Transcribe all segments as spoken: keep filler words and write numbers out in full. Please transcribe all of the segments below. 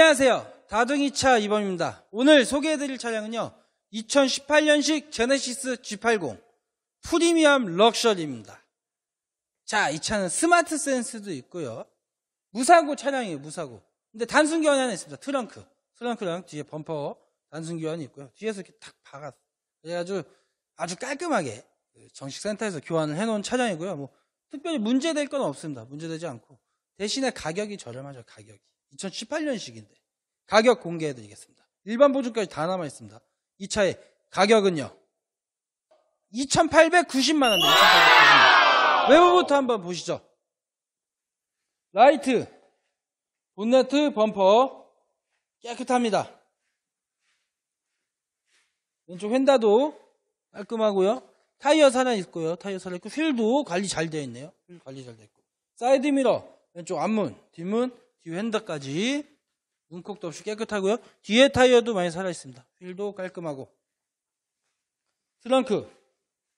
안녕하세요. 다둥이차 이범입니다. 오늘 소개해드릴 차량은요. 이천십팔 년식 제네시스 지 팔십 프리미엄 럭셔리입니다. 자, 이 차는 스마트 센스도 있고요. 무사고 차량이에요. 무사고. 근데 단순 교환이 하나 있습니다. 트렁크. 트렁크랑 뒤에 범퍼 단순 교환이 있고요. 뒤에서 이렇게 탁 박아. 그래가지고 아주 깔끔하게 정식 센터에서 교환을 해놓은 차량이고요. 뭐 특별히 문제될 건 없습니다. 문제되지 않고. 대신에 가격이 저렴하죠. 가격이. 이천십팔 년식인데. 가격 공개해드리겠습니다. 일반 보증까지 다 남아있습니다. 이 차의 가격은요. 이천팔백구십만 원입니다. 이천팔백구십만 원. 외부부터 한번 보시죠. 라이트, 본네트, 범퍼 깨끗합니다. 왼쪽 휀다도 깔끔하고요. 타이어 살아 있고요. 타이어 살아 있고 휠도 관리 잘 되어 있네요. 휠 관리 잘 되어 있고. 사이드 미러, 왼쪽 앞문, 뒷문, 뒤 휀다까지 문콕도 없이 깨끗하고요. 뒤에 타이어도 많이 살아 있습니다. 휠도 깔끔하고. 트렁크,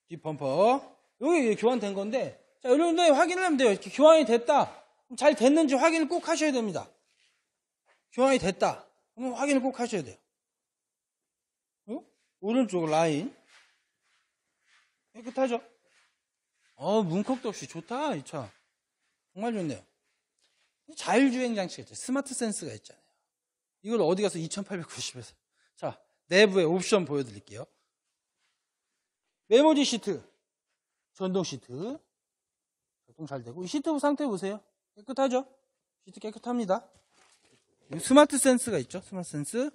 뒷 범퍼. 여기 교환된 건데, 자, 여러분들 확인을 하면 돼요. 이렇게 교환이 됐다. 잘 됐는지 확인을 꼭 하셔야 됩니다. 교환이 됐다. 그럼 확인을 꼭 하셔야 돼요. 어? 오른쪽 라인. 깨끗하죠? 어, 문콕도 없이 좋다, 이 차. 정말 좋네요. 자율주행 장치가 있죠. 스마트 센스가 있잖아요. 이걸 어디 가서 이천팔백구십에서. 자, 내부의 옵션 보여드릴게요. 메모리 시트. 전동 시트. 작동 잘 되고. 이 시트 상태 보세요. 깨끗하죠? 시트 깨끗합니다. 스마트 센스가 있죠? 스마트 센스.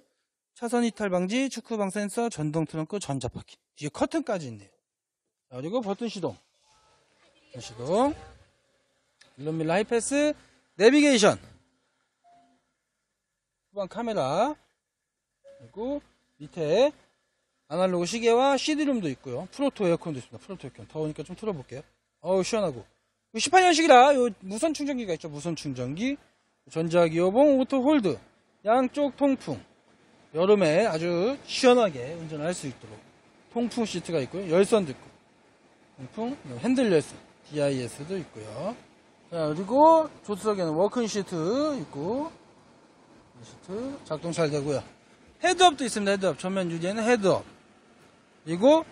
차선 이탈 방지, 축후방 센서, 전동 트렁크, 전자파킹. 뒤에 커튼까지 있네요. 그리고 버튼 시동. 버튼 시동. 일룸밀러 하이패스. 내비게이션. 후방 카메라. 그리고 밑에 아날로그 시계와 시디룸도 있고요. 프로토 에어컨도 있습니다. 프로토 에어컨. 더우니까 좀 틀어볼게요. 어우, 시원하고. 십팔 년식이라 요 무선 충전기가 있죠. 무선 충전기, 전자기어봉, 오토 홀드, 양쪽 통풍. 여름에 아주 시원하게 운전을 할 수 있도록 통풍 시트가 있고요. 열선도 있고, 통풍, 핸들 열선, 디아이에스도 있고요. 자, 그리고 조수석에는 워크인 시트 있고, 시트 작동 잘 되고요. 헤드업도 있습니다. 헤드업. 전면 유리에는 헤드업. 그리고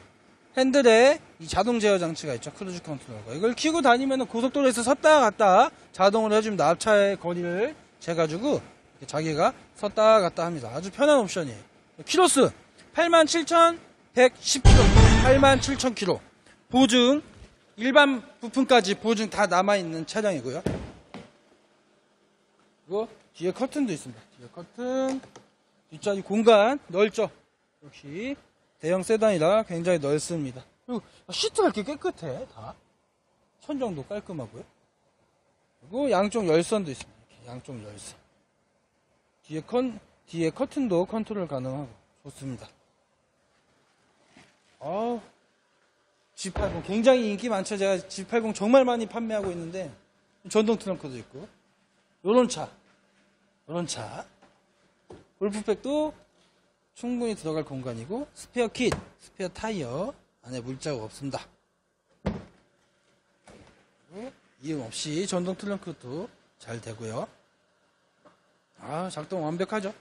핸들에 이 자동 제어 장치가 있죠. 크루즈 컨트롤과. 이걸 켜고 다니면 고속도로에서 섰다 갔다 자동으로 해줍니다. 앞차의 거리를 재가지고 자기가 섰다 갔다 합니다. 아주 편한 옵션이에요. 키로수 팔만 칠천백십 킬로미터, 팔만 칠천 킬로미터. 보증, 일반 부품까지 보증 다 남아있는 차량이고요. 그리고 뒤에 커튼도 있습니다. 뒤에 커튼, 뒷자리 공간 넓죠. 역시 대형 세단이라 굉장히 넓습니다. 그리고 시트가 이렇게 깨끗해. 다 천정도 깔끔하고요. 그리고 양쪽 열선도 있습니다. 양쪽 열선. 뒤에 컨 뒤에 커튼도 컨트롤 가능하고 좋습니다. 아, 지 팔십 굉장히 인기 많죠. 제가 지 팔십 정말 많이 판매하고 있는데 전동 트렁크도 있고. 요런 차, 요런 차. 골프백도 충분히 들어갈 공간이고, 스페어 킷, 스페어 타이어, 안에 물자국 없습니다. 이음 없이 전동 트렁크도 잘 되고요. 아, 작동 완벽하죠.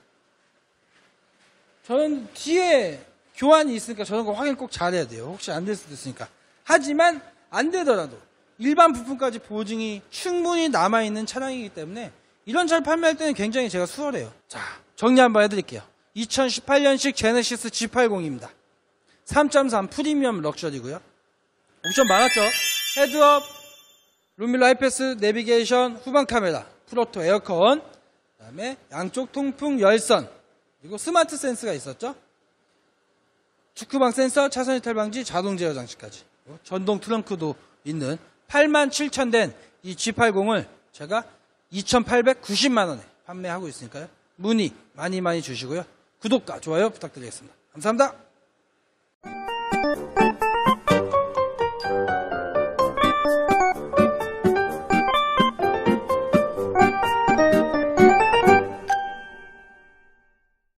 저는 뒤에 교환이 있으니까 저런 거 확인 꼭 잘해야 돼요. 혹시 안 될 수도 있으니까. 하지만 안 되더라도 일반 부품까지 보증이 충분히 남아있는 차량이기 때문에 이런 차를 판매할 때는 굉장히 제가 수월해요. 자, 정리 한번 해드릴게요. 이천십팔 년식 제네시스 지 팔십입니다. 삼 점 삼 프리미엄 럭셔리고요. 옵션 많았죠? 헤드업, 룸밀러 하이패스, 내비게이션, 후방 카메라, 프로토 에어컨, 그다음에 양쪽 통풍 열선, 그리고 스마트 센스가 있었죠? 축후방 센서, 차선 이탈 방지, 자동 제어 장치까지. 전동 트렁크도 있는 팔만 칠천 된 이 지 팔십을 제가 이천팔백구십만 원에 판매하고 있으니까요. 문의 많이 많이 주시고요. 구독과 좋아요 부탁드리겠습니다. 감사합니다.